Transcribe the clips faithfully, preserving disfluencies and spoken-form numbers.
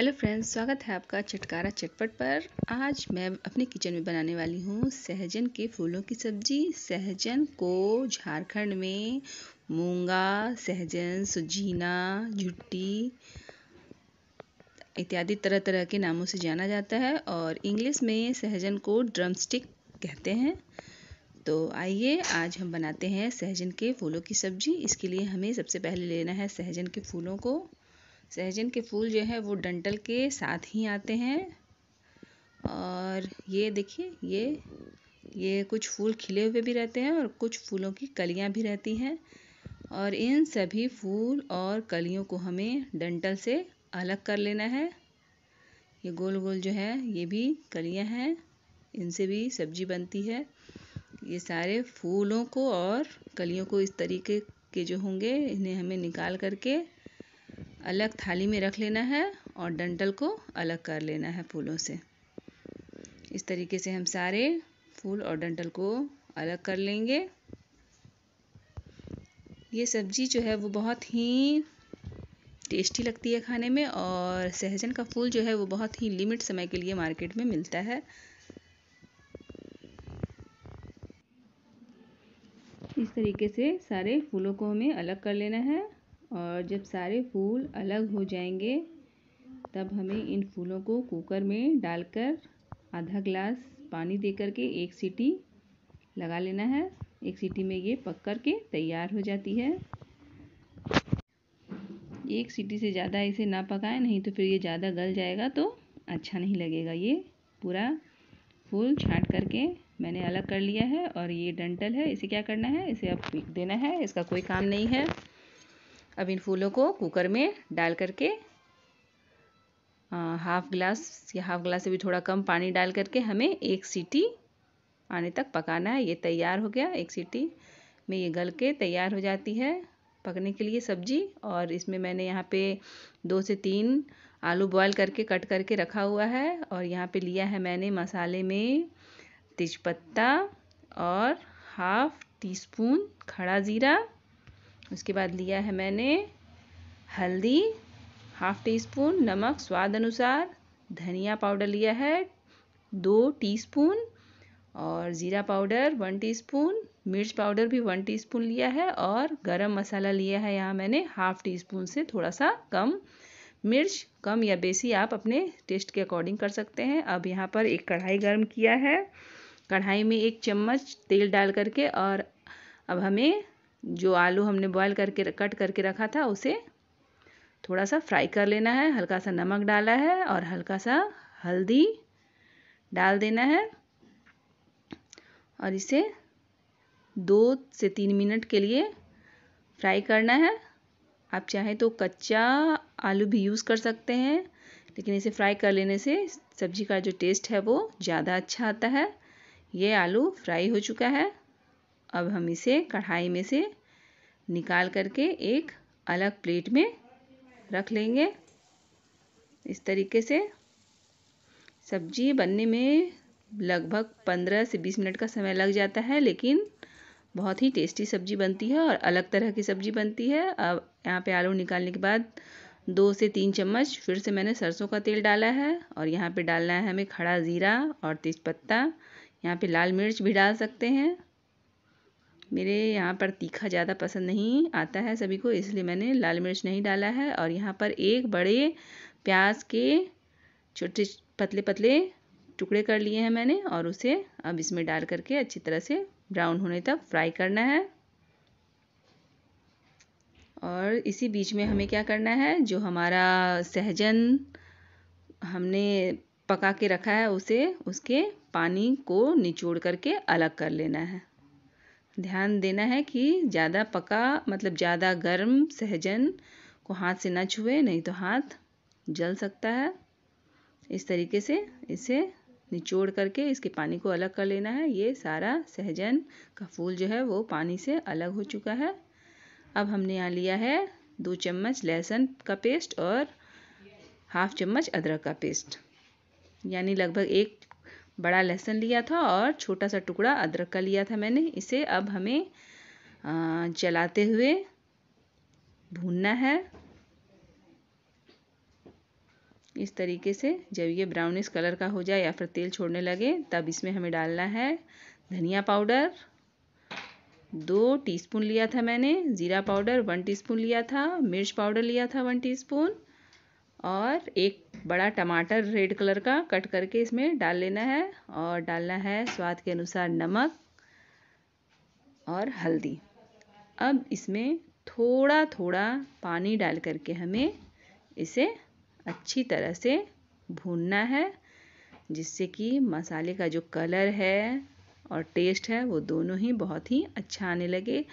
Hello friends, स्वागत है आपका चटकारा चटपट पर। आज मैं अपने किचन में बनाने वाली हूँ सहजन के फूलों की सब्जी। सहजन को झारखंड में मुनगा, सहजन, सुजीना, झुट्टी इत्यादि तरह तरह के नामों से जाना जाता है और इंग्लिश में सहजन को ड्रमस्टिक कहते हैं। तो आइए आज हम बनाते हैं सहजन के फूलों की सब्जी। इसके लिए हमें सबसे पहले लेना है सहजन के फूलों को। सहजन के फूल जो है वो डंठल के साथ ही आते हैं और ये देखिए ये ये कुछ फूल खिले हुए भी रहते हैं और कुछ फूलों की कलियां भी रहती हैं। और इन सभी फूल और कलियों को हमें डंठल से अलग कर लेना है। ये गोल गोल जो है ये भी कलियां हैं, इनसे भी सब्जी बनती है। ये सारे फूलों को और कलियों को इस तरीके के जो होंगे इन्हें हमें निकाल करके अलग थाली में रख लेना है और डंठल को अलग कर लेना है फूलों से। इस तरीके से हम सारे फूल और डंठल को अलग कर लेंगे। ये सब्जी जो है वो बहुत ही टेस्टी लगती है खाने में और सहजन का फूल जो है वो बहुत ही लिमिट समय के लिए मार्केट में मिलता है। इस तरीके से सारे फूलों को हमें अलग कर लेना है और जब सारे फूल अलग हो जाएंगे तब हमें इन फूलों को कुकर में डालकर आधा ग्लास पानी दे करके एक सीटी लगा लेना है। एक सीटी में ये पक कर के तैयार हो जाती है। एक सीटी से ज़्यादा इसे ना पकाएं, नहीं तो फिर ये ज़्यादा गल जाएगा तो अच्छा नहीं लगेगा। ये पूरा फूल छाँट करके मैंने अलग कर लिया है और ये डंठल है, इसे क्या करना है, इसे अब फेंक देना है, इसका कोई काम नहीं है। अब इन फूलों को कुकर में डाल करके हाफ ग्लास या हाफ ग्लास से भी थोड़ा कम पानी डाल करके हमें एक सीटी आने तक पकाना है। ये तैयार हो गया, एक सीटी में ये गल के तैयार हो जाती है पकने के लिए सब्जी। और इसमें मैंने यहाँ पे दो से तीन आलू बॉईल करके कट करके रखा हुआ है और यहाँ पे लिया है मैंने मसाले में तेजपत्ता और हाफ टी स्पून खड़ा ज़ीरा। उसके बाद लिया है मैंने हल्दी, हाफ टी स्पून नमक स्वाद अनुसार, धनिया पाउडर लिया है दो टीस्पून और ज़ीरा पाउडर वन टीस्पून, मिर्च पाउडर भी वन टीस्पून लिया है और गरम मसाला लिया है यहाँ मैंने हाफ टी स्पून से थोड़ा सा कम। मिर्च कम या बेसी आप अपने टेस्ट के अकॉर्डिंग कर सकते हैं। अब यहाँ पर एक कढ़ाई गर्म किया है, कढ़ाई में एक चम्मच तेल डाल करके और अब हमें जो आलू हमने बॉयल करके कट करके रखा था उसे थोड़ा सा फ्राई कर लेना है। हल्का सा नमक डाला है और हल्का सा हल्दी डाल देना है और इसे दो से तीन मिनट के लिए फ्राई करना है। आप चाहें तो कच्चा आलू भी यूज़ कर सकते हैं, लेकिन इसे फ्राई कर लेने से सब्जी का जो टेस्ट है वो ज़्यादा अच्छा आता है। ये आलू फ्राई हो चुका है, अब हम इसे कढ़ाई में से निकाल करके एक अलग प्लेट में रख लेंगे। इस तरीके से सब्जी बनने में लगभग पंद्रह से बीस मिनट का समय लग जाता है, लेकिन बहुत ही टेस्टी सब्जी बनती है और अलग तरह की सब्जी बनती है। अब यहाँ पे आलू निकालने के बाद दो से तीन चम्मच फिर से मैंने सरसों का तेल डाला है और यहाँ पे डालना है हमें खड़ा ज़ीरा और तेज़पत्ता। यहाँ पे लाल मिर्च भी डाल सकते हैं। मेरे यहाँ पर तीखा ज़्यादा पसंद नहीं आता है सभी को, इसलिए मैंने लाल मिर्च नहीं डाला है। और यहाँ पर एक बड़े प्याज के छोटे पतले पतले टुकड़े कर लिए हैं मैंने और उसे अब इसमें डाल करके अच्छी तरह से ब्राउन होने तक फ्राई करना है। और इसी बीच में हमें क्या करना है, जो हमारा सहजन हमने पका के रखा है उसे उसके पानी को निचोड़ करके अलग कर लेना है। ध्यान देना है कि ज़्यादा पका मतलब ज़्यादा गर्म सहजन को हाथ से ना छुए, नहीं तो हाथ जल सकता है। इस तरीके से इसे निचोड़ करके इसके पानी को अलग कर लेना है। ये सारा सहजन का फूल जो है वो पानी से अलग हो चुका है। अब हमने यहाँ लिया है दो चम्मच लहसुन का पेस्ट और हाफ चम्मच अदरक का पेस्ट, यानी लगभग एक बड़ा लहसुन लिया था और छोटा सा टुकड़ा अदरक का लिया था मैंने। इसे अब हमें चलाते हुए भूनना है। इस तरीके से जब ये ब्राउनिश कलर का हो जाए या फिर तेल छोड़ने लगे तब इसमें हमें डालना है धनिया पाउडर, दो टीस्पून लिया था मैंने, ज़ीरा पाउडर वन टीस्पून लिया था, मिर्च पाउडर लिया था वन टीस्पून, और एक बड़ा टमाटर रेड कलर का कट करके इसमें डाल लेना है, और डालना है स्वाद के अनुसार नमक और हल्दी। अब इसमें थोड़ा थोड़ा पानी डाल करके हमें इसे अच्छी तरह से भूनना है, जिससे कि मसाले का जो कलर है और टेस्ट है वो दोनों ही बहुत ही अच्छा आने लगे।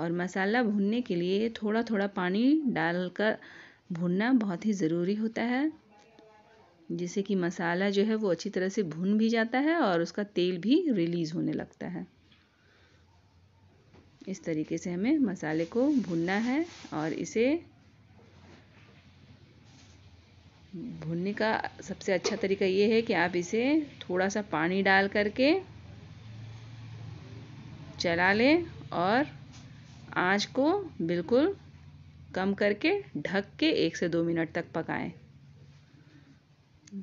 और मसाला भूनने के लिए थोड़ा थोड़ा पानी डालकर भूनना बहुत ही ज़रूरी होता है, जिससे कि मसाला जो है वो अच्छी तरह से भून भी जाता है और उसका तेल भी रिलीज़ होने लगता है। इस तरीके से हमें मसाले को भूनना है, और इसे भूनने का सबसे अच्छा तरीका ये है कि आप इसे थोड़ा सा पानी डाल करके चला लें और आंच को बिल्कुल कम करके ढक के एक से दो मिनट तक पकाएं।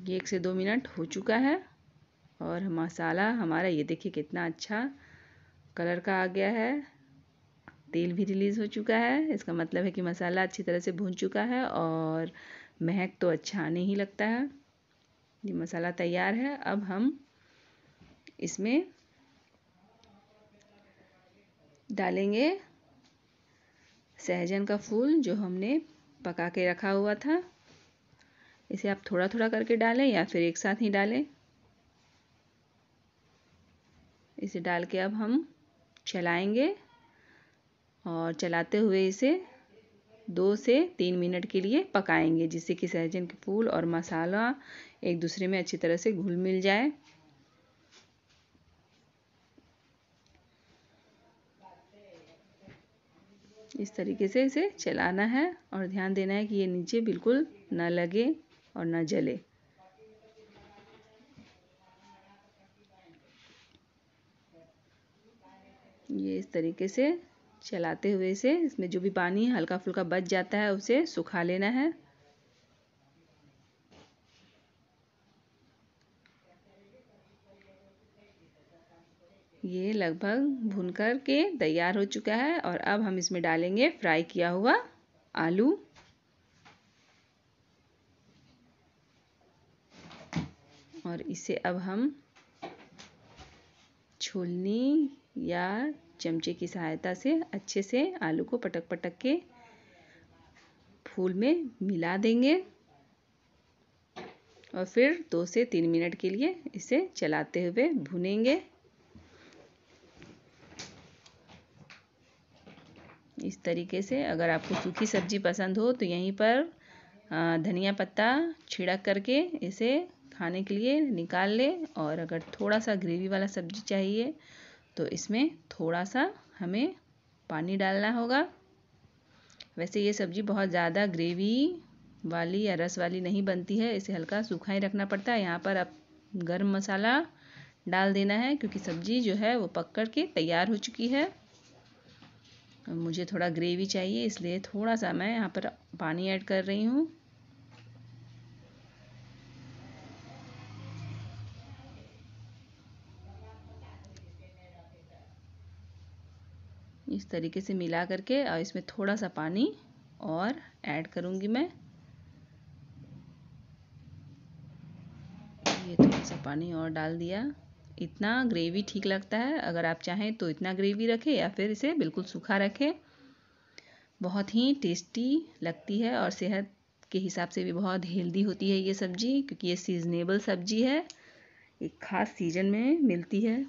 ये एक से दो मिनट हो चुका है और मसाला हमारा ये देखिए कितना अच्छा कलर का आ गया है, तेल भी रिलीज़ हो चुका है। इसका मतलब है कि मसाला अच्छी तरह से भून चुका है और महक तो अच्छा आने ही लगता है। ये मसाला तैयार है। अब हम इसमें डालेंगे सहजन का फूल जो हमने पका के रखा हुआ था। इसे आप थोड़ा थोड़ा करके डालें या फिर एक साथ ही डालें। इसे डाल के अब हम चलाएंगे और चलाते हुए इसे दो से तीन मिनट के लिए पकाएंगे, जिससे कि सहजन के फूल और मसाला एक दूसरे में अच्छी तरह से घुल मिल जाए। इस तरीके से इसे चलाना है और ध्यान देना है कि ये नीचे बिल्कुल ना लगे और ना जले। ये इस तरीके से चलाते हुए इसे, इसमें जो भी पानी हल्का फुल्का बच जाता है उसे सुखा लेना है। ये लगभग भून कर के तैयार हो चुका है, और अब हम इसमें डालेंगे फ्राई किया हुआ आलू। और इसे अब हम छोलनी या चमचे की सहायता से अच्छे से आलू को पटक पटक के फूल में मिला देंगे, और फिर दो से तीन मिनट के लिए इसे चलाते हुए भुनेंगे। इस तरीके से अगर आपको सूखी सब्जी पसंद हो तो यहीं पर धनिया पत्ता छिड़क करके इसे खाने के लिए निकाल ले, और अगर थोड़ा सा ग्रेवी वाला सब्जी चाहिए तो इसमें थोड़ा सा हमें पानी डालना होगा। वैसे ये सब्ज़ी बहुत ज़्यादा ग्रेवी वाली या रस वाली नहीं बनती है, इसे हल्का सूखा ही रखना पड़ता है। यहाँ पर आप गर्म मसाला डाल देना है, क्योंकि सब्जी जो है वो पक कर के तैयार हो चुकी है। मुझे थोड़ा ग्रेवी चाहिए, इसलिए थोड़ा सा मैं यहाँ पर पानी ऐड कर रही हूँ। इस तरीके से मिला करके, और इसमें थोड़ा सा पानी और ऐड करूँगी मैं। ये थोड़ा सा पानी और डाल दिया। इतना ग्रेवी ठीक लगता है, अगर आप चाहें तो इतना ग्रेवी रखें या फिर इसे बिल्कुल सूखा रखें। बहुत ही टेस्टी लगती है और सेहत के हिसाब से भी बहुत हेल्दी होती है ये सब्ज़ी, क्योंकि ये सीजनेबल सब्ज़ी है, एक ख़ास सीजन में मिलती है।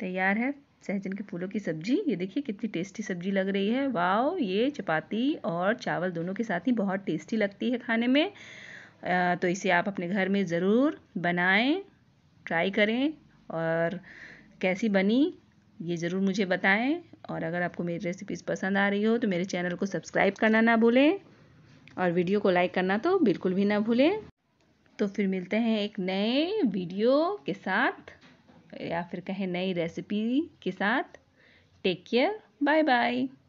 तैयार है सहजन के फूलों की सब्ज़ी। ये देखिए कितनी टेस्टी सब्ज़ी लग रही है। वाओ, ये चपाती और चावल दोनों के साथ ही बहुत टेस्टी लगती है खाने में। तो इसे आप अपने घर में ज़रूर बनाएं, ट्राई करें, और कैसी बनी ये ज़रूर मुझे बताएं। और अगर आपको मेरी रेसिपीज़ पसंद आ रही हो तो मेरे चैनल को सब्सक्राइब करना ना भूलें, और वीडियो को लाइक करना तो बिल्कुल भी ना भूलें। तो फिर मिलते हैं एक नए वीडियो के साथ, या फिर कहें नई रेसिपी के साथ। Take care, bye bye.